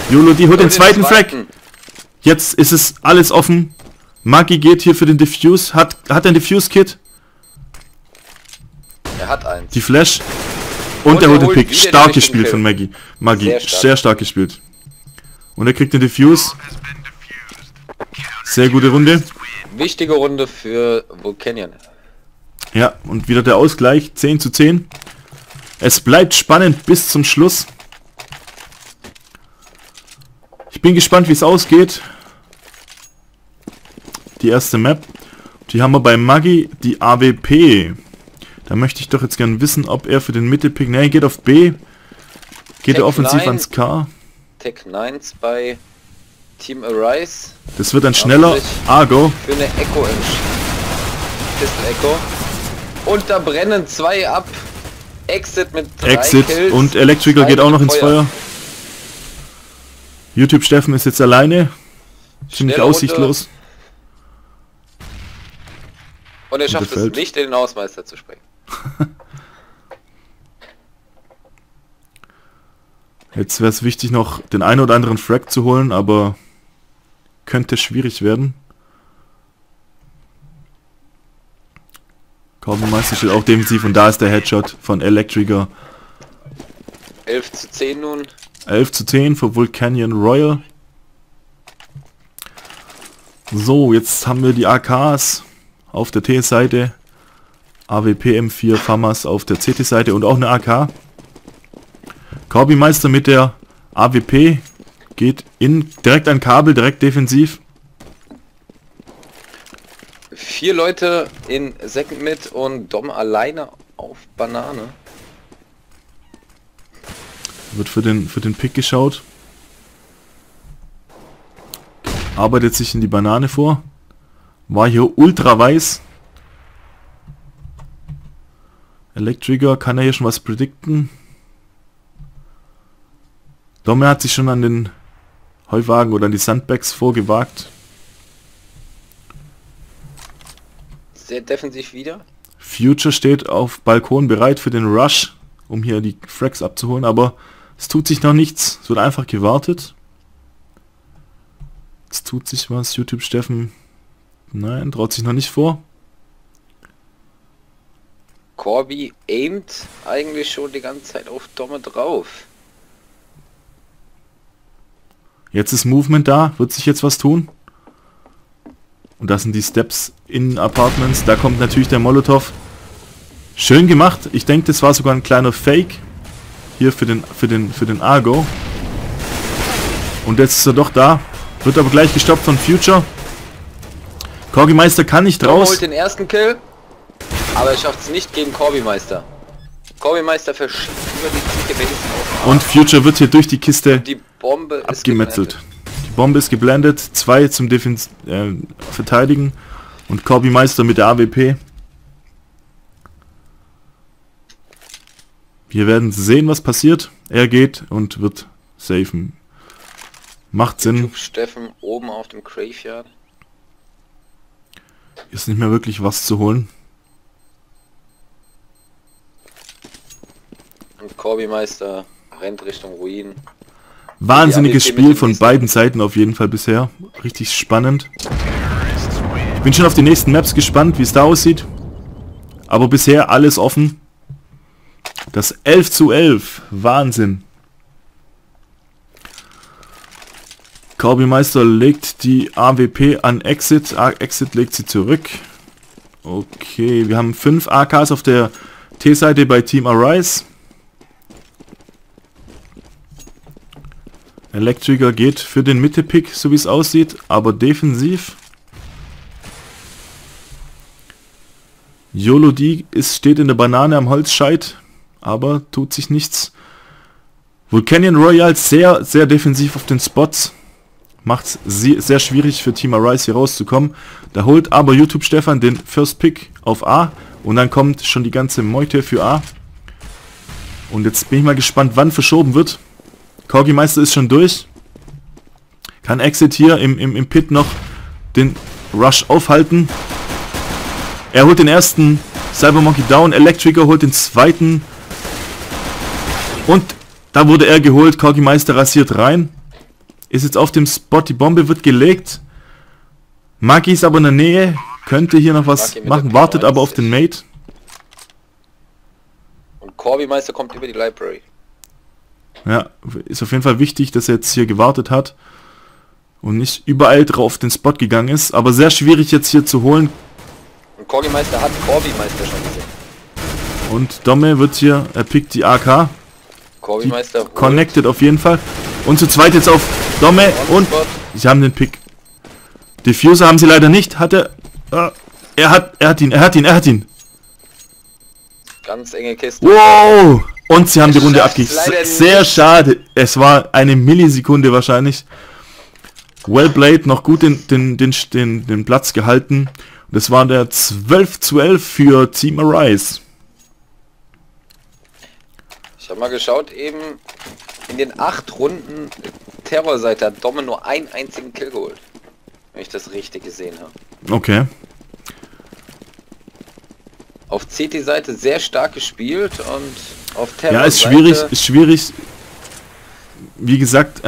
YoloDi holt den zweiten Frag. Jetzt ist es alles offen. Maggi geht hier für den Diffuse. Hat er ein Diffuse-Kit? Er hat eins. Die Flash. Und er holt den Pick. Stark gespielt von Maggi. Sehr stark gespielt. Und er kriegt den Diffuse. Sehr gute Runde. Wichtige Runde für Vulcanian. Ja, und wieder der Ausgleich. 10:10. Es bleibt spannend bis zum Schluss. Ich bin gespannt, wie es ausgeht. Die erste Map. Die haben wir bei Maggi, die AWP. Da möchte ich doch jetzt gerne wissen, ob er für den Mittelpick... Ne, geht auf B. Geht er offensiv ans K. Tech 9 bei... team.Arise. Das wird ein schneller Argo. Für eine Echo Echo. Und da brennen 2 ab. Exit mit 3 Exit Kills. Und Electrigger geht auch noch ins Feuer. YouTube Steffen ist jetzt alleine. Ziemlich aussichtslos. Und er schafft es nicht, in den Hausmeister zu springen. Jetzt wäre es wichtig, noch den einen oder anderen Frag zu holen, aber könnte schwierig werden. Korgi Meister steht auch defensiv und da ist der Headshot von Electrigger. 11 zu 10 nun. 11 zu 10 für Vulcanian Royal. So, jetzt haben wir die AKs auf der T-Seite, AWP M4 FAMAS auf der CT-Seite und auch eine AK. Korgi Meister mit der AWP geht in direkt an Kabel, direkt defensiv. 4 Leute in Second mit und Domme alleine auf Banane. Wird für den Pick geschaut. Arbeitet sich in die Banane vor. War hier ultra weiß. Electrigger, kann er hier schon was predikten? Domme hat sich schon an den Heuwagen oder an die Sandbags vorgewagt. Sehr defensiv wieder. Future steht auf Balkon bereit für den Rush, um hier die Frags abzuholen, aber es tut sich noch nichts. Es wird einfach gewartet. Jetzt tut sich was. YouTube Steffen. Nein, traut sich noch nicht vor. Korgi aimt eigentlich schon die ganze Zeit auf Domme drauf. Jetzt ist Movement da. Wird sich jetzt was tun? Und das sind die Steps in Apartments. Da kommt natürlich der Molotow. Schön gemacht. Ich denke, das war sogar ein kleiner Fake. Hier für den Argo. Und jetzt ist er doch da. Wird aber gleich gestoppt von Future. Korgi Meister kann nicht raus. Er holt den ersten Kill, aber er schafft es nicht gegen Korgi Meister. Korgi Meister verschiebt über die Ziele wenigstens auf. Und Future wird hier durch die Kiste die Bombe abgemetzelt. Die Bombe ist geblendet. 2 zum Verteidigen und Korgi Meister mit der AWP. Wir werden sehen, was passiert. Er geht und wird safen. Macht Sinn. Steffen oben auf dem Graveyard. Ist nicht mehr wirklich was zu holen. Und Korgi Meister rennt Richtung Ruinen. Wahnsinniges Spiel von beiden Seiten auf jeden Fall bisher. Richtig spannend. Ich bin schon auf die nächsten Maps gespannt, wie es da aussieht. Aber bisher alles offen. Das 11 zu 11. Wahnsinn. Korgi Meister legt die AWP an Exit. Exit legt sie zurück. Okay, wir haben 5 AKs auf der T-Seite bei team.Arise. Electrigger geht für den Mitte-Pick, so wie es aussieht, aber defensiv. YoloDi steht in der Banane am Holzscheit, aber tut sich nichts. Vulcanian Royal sehr, sehr defensiv auf den Spots. Macht es sehr schwierig für team.Arise hier rauszukommen. Da holt aber YouTube Stefan den First Pick auf A. Und dann kommt schon die ganze Meute für A. Und jetzt bin ich mal gespannt, wann verschoben wird. Korgi Meister ist schon durch. Kann Exit hier im Pit noch den Rush aufhalten. Er holt den ersten Cybermonkey down. Electrigger holt den zweiten. Und da wurde er geholt. Korgi Meister rasiert rein. Ist jetzt auf dem Spot, die Bombe wird gelegt. Maggi ist aber in der Nähe, könnte hier noch was machen, wartet aber auf den Mate. Und Korgi Meister kommt über die Library. Ja, ist auf jeden Fall wichtig, dass er jetzt hier gewartet hat und nicht überall drauf auf den Spot gegangen ist, aber sehr schwierig jetzt hier zu holen. Und Korgi Meister hat Korgi Meister schon gesehen. Und Domme wird hier, er pickt die AK. Korgi Meister connected auf jeden Fall. Und zu zweit jetzt auf Domme und sie haben den Pick. Diffuser haben sie leider nicht. Hat er. Er hat ihn. Ganz enge Kiste. Wow! Und sie haben die Runde abgegeben. Sehr schade. Es war eine Millisekunde wahrscheinlich. Wellblade noch gut den Platz gehalten. Das war der 12 zu 11 für team.Arise. Ich habe mal geschaut eben. In den 8 Runden Terrorseite hat Domme nur einen einzigen Kill geholt. Wenn ich das richtig gesehen habe. Okay. Auf CT-Seite sehr stark gespielt und auf Terrorseite... Ja, ist schwierig. wie gesagt,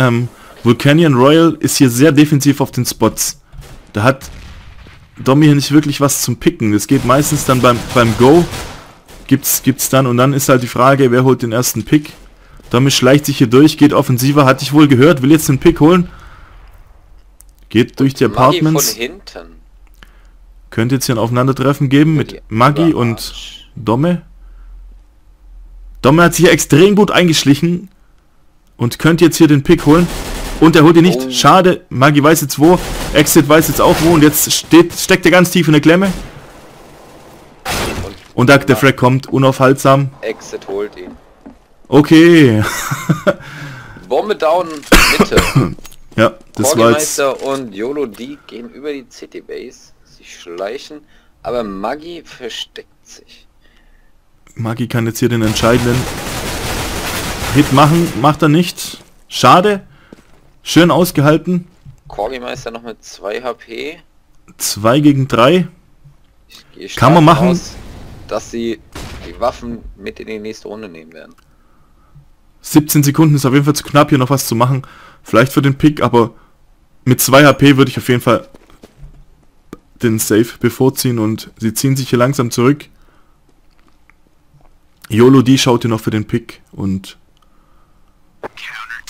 Vulcanian Royal ist hier sehr defensiv auf den Spots. Da hat Domme hier nicht wirklich was zum Picken. Das geht meistens dann beim Go. Gibt's dann, und dann ist halt die Frage, wer holt den ersten Pick. Domme schleicht sich hier durch, geht offensiver, hatte ich wohl gehört, will jetzt den Pick holen. Geht durch die Apartments. Von hinten. Könnte jetzt hier ein Aufeinandertreffen geben mit Maggi und Domme. Domme hat sich hier extrem gut eingeschlichen und könnte jetzt hier den Pick holen. Und er holt ihn nicht. Oh. Schade, Maggi weiß jetzt wo, Exit weiß jetzt auch wo, und jetzt steckt er ganz tief in der Klemme. Und der Frag kommt unaufhaltsam. Exit holt ihn. Okay. Bombe down, bitte. Ja, das Korgi war jetzt... Meister und YoloDi gehen über die City Base, sich schleichen, aber Maggi versteckt sich. Maggi kann jetzt hier den entscheidenden Hit machen, macht er nicht. Schade. Schön ausgehalten. Korgi Meister noch mit 2 HP. 2 gegen 3. Kann man machen. Aus, dass sie die Waffen mit in die nächste Runde nehmen werden. 17 Sekunden ist auf jeden Fall zu knapp, hier noch was zu machen. Vielleicht für den Pick, aber mit 2 HP würde ich auf jeden Fall den Safe bevorziehen, und sie ziehen sich hier langsam zurück. YoloDi schaut hier noch für den Pick und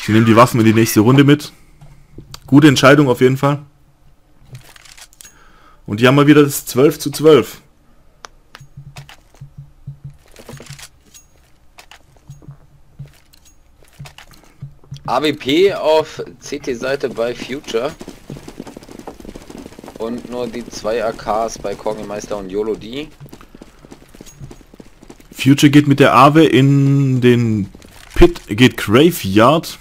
sie nehmen die Waffen in die nächste Runde mit. Gute Entscheidung auf jeden Fall. Und hier haben wir wieder das 12:12. AWP auf CT-Seite bei Future und nur die 2 AKs bei Korgi Meister und YoloDi. Future geht mit der AWE in den Pit, geht Graveyard.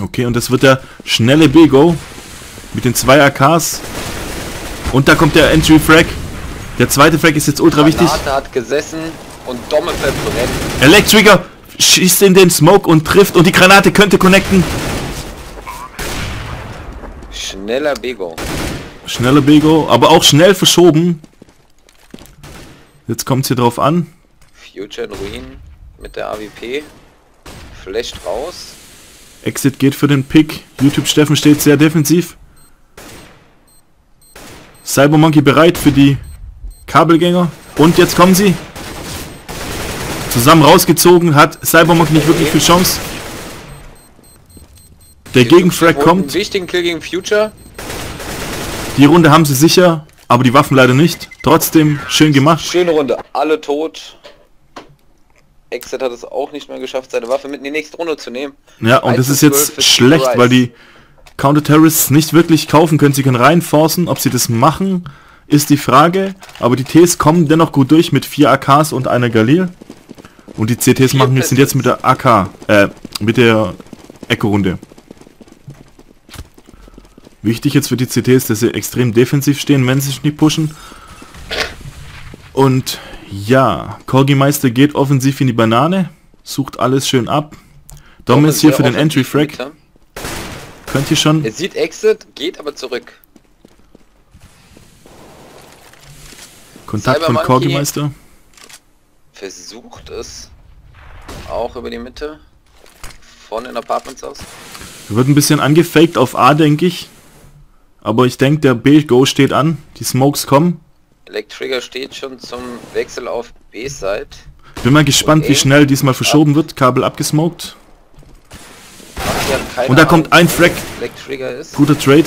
Okay, und das wird der schnelle B-Go mit den 2 AKs. Und da kommt der Entry-Frag. Der zweite Frag ist jetzt ultra wichtig. Hat gesessen und Domme verbrennt. Electrigger schießt in den Smoke und trifft, und die Granate könnte connecten. Schneller Bego. Schneller Bego, aber auch schnell verschoben. Jetzt kommt es hier drauf an. Future in Ruin mit der AWP. Flasht raus. Exit geht für den Pick. YouTube Steffen steht sehr defensiv. Cybermonkey bereit für die Kabelgänger. Und jetzt kommen sie. Zusammen rausgezogen, hat Cybermonkey nicht wirklich viel Chance. Der Gegenfrag kommt. Wichtigen Kill gegen Future. Die Runde haben sie sicher, aber die Waffen leider nicht. Trotzdem schön gemacht. Schöne Runde, alle tot. Exit hat es auch nicht mehr geschafft, seine Waffe mit in die nächste Runde zu nehmen. Ja, und das ist jetzt schlecht, weil die Counter-Terrorists nicht wirklich kaufen können. Sie können reinforcen, ob sie das machen, ist die Frage. Aber die Ts kommen dennoch gut durch mit 4 AKs und einer Galil. Und die CTs machen sind jetzt mit der AK, mit der Echo-Runde. Wichtig jetzt für die CTs, dass sie extrem defensiv stehen, wenn sie sich nicht pushen. Und ja, Korgi Meister geht offensiv in die Banane, sucht alles schön ab. Domme ist hier für den Entry-Frag. Könnt ihr schon... Er sieht Exit, geht aber zurück. Kontakt von Korgi Meister. Versucht es auch über die Mitte von den Apartments aus. Wird ein bisschen angefaked auf A, denke ich. Aber ich denke, der B-Go steht an. Die Smokes kommen. Electrigger steht schon zum Wechsel auf B-Side. Bin mal gespannt, wie schnell diesmal verschoben wird. Kabel abgesmoked. Und da kommt ein Frag. Guter Trade.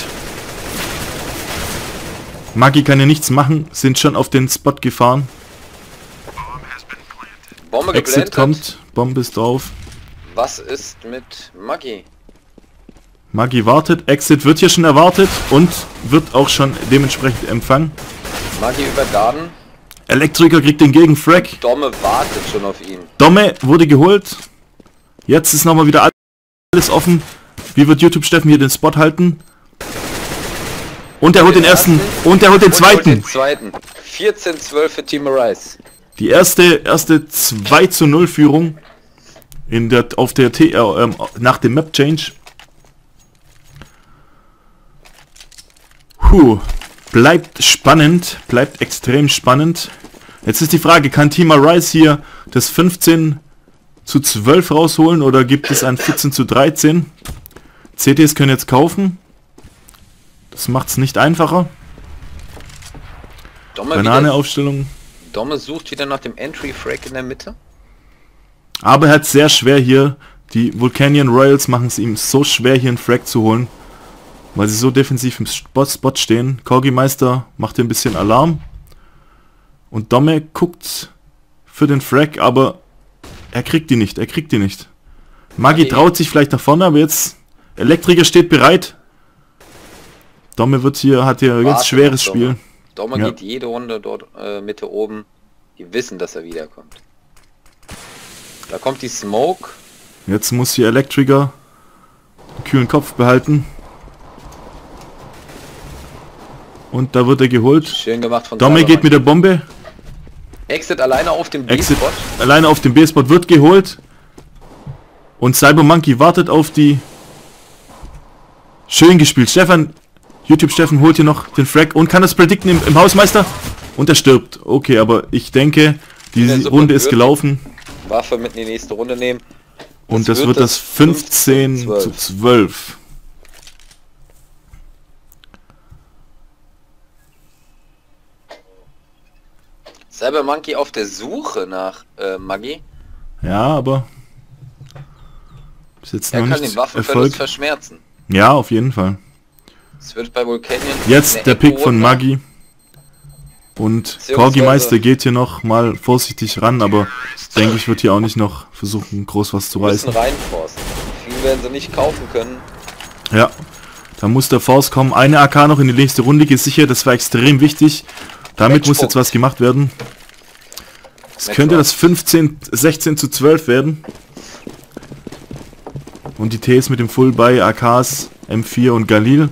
Maggi kann ja nichts machen. Sind schon auf den Spot gefahren. Bombe Exit geblendet. Kommt, Bombe ist drauf. Was ist mit Maggi? Maggi wartet, Exit wird hier schon erwartet und wird auch schon dementsprechend empfangen. Maggi über Garden. Electrigger kriegt den Gegenfrag. Domme wartet schon auf ihn. Domme wurde geholt. Jetzt ist nochmal wieder alles offen. Wie wird YouTube Steffen hier den Spot halten? Und er holt den ersten. Und er holt den zweiten. 14:12 für team.Arise. Die erste 2:0 Führung in der, auf der nach dem Map Change. Puh, bleibt spannend, bleibt extrem spannend. Jetzt ist die Frage, kann team.Arise hier das 15 zu 12 rausholen oder gibt es ein 14 zu 13? CTs können jetzt kaufen. Das macht es nicht einfacher. Banane-Aufstellung. Domme sucht wieder nach dem Entry-Frag in der Mitte. Aber er hat es sehr schwer hier. Die Vulcanian Royals machen es ihm so schwer, hier einen Frag zu holen, weil sie so defensiv im Spot stehen. Korgi Meister macht hier ein bisschen Alarm. Und Domme guckt für den Frag, aber er kriegt die nicht, er kriegt die nicht. Maggi traut sich vielleicht nach vorne, aber jetzt... Electrigger steht bereit. Domme wird hier, hat hier ein ganz schweres Spiel. Domme geht jede Runde dort Mitte oben. Die wissen, dass er wiederkommt. Da kommt die Smoke. Jetzt muss hier Electrigger einen kühlen Kopf behalten. Und da wird er geholt. Schön gemacht von Domme geht mit der Bombe. Exit alleine auf dem B-Spot. Alleine auf dem B-Spot wird geholt. Und Cybermonkey wartet auf die... Schön gespielt. Steffen, YouTube-Steffen holt hier noch den Frag und kann das predikten im Hausmeister. Und er stirbt. Okay, aber ich denke, diese Runde ist gelaufen. Waffe mit in die nächste Runde nehmen. Und das wird das 15 zu 12. Cybermonkey auf der Suche nach Maggi. Ja, aber bis jetzt noch nicht. Er kann den Waffenverlust verschmerzen. Ja, auf jeden Fall. Es wird bei Vulcanian jetzt der Pick von Maggi. Und Korgi Meister geht hier noch mal vorsichtig ran, aber denke ich, wird hier auch nicht noch versuchen, groß was zu reißen. Viel werden sie nicht kaufen können. Ja, da muss der Force kommen. Eine AK noch in die nächste Runde geht sicher, das war extrem wichtig. Damit muss jetzt was gemacht werden. Es könnte das 16 zu 12 werden. Und die Ts mit dem Full bei AKs, M4 und Galil.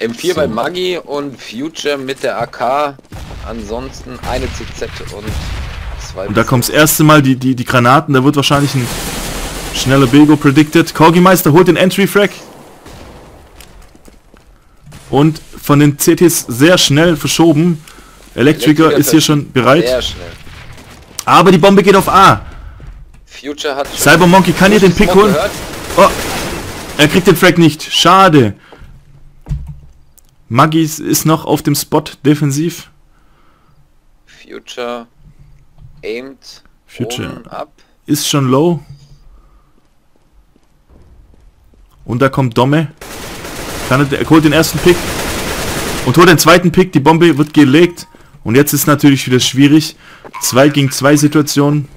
M4 so bei Maggi und Future mit der AK, ansonsten eine CZ und zwei... Und da kommt das erste Mal die Granaten, da wird wahrscheinlich ein schneller Bego predicted. Korgi Meister holt den Entry-Frag. Und von den CTs sehr schnell verschoben. Electrigger ist hier schon bereit. Sehr schnell. Aber die Bombe geht auf A. Future hat Cybermonkey kann hier den Pick holen. Oh, er kriegt den Frag nicht. Schade. Maggi ist noch auf dem Spot defensiv. Future aimt oben ab. Ist schon low. Und da kommt Domme. Er holt den ersten Pick und holt den zweiten Pick. Die Bombe wird gelegt. Und jetzt ist natürlich wieder schwierig. 2 gegen 2 Situationen.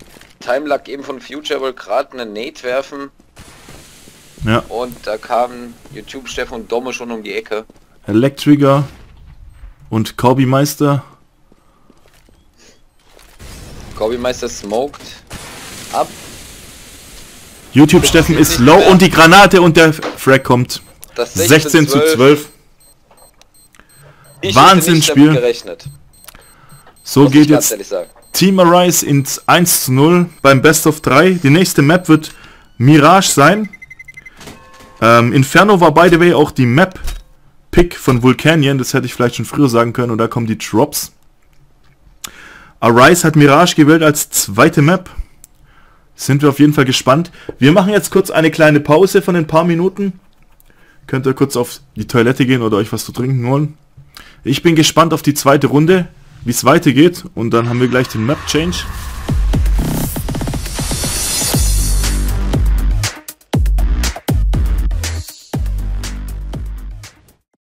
Timelag eben von Future wollte gerade eine Nate werfen. Ja. Und da kamen YouTube-Steffen und Domme schon um die Ecke. Electrigger und Korgi Meister. Korgi Meister smoked ab. YouTube-Steffen ist low und die Granate und der Frag kommt. Das 16 zu 12. Wahnsinnsspiel. So geht jetzt team.Arise ins 1 zu 0 beim Best of 3. Die nächste Map wird Mirage sein. Inferno war by the way auch die Map Pick von Vulcanian. Das hätte ich vielleicht schon früher sagen können. Und da kommen die Drops. Arise hat Mirage gewählt als zweite Map. Sind wir auf jeden Fall gespannt. Wir machen jetzt kurz eine kleine Pause von ein paar Minuten. Könnt ihr kurz auf die Toilette gehen oder euch was zu trinken holen. Ich bin gespannt auf die zweite Runde, wie es weitergeht. Und dann haben wir gleich den Map Change.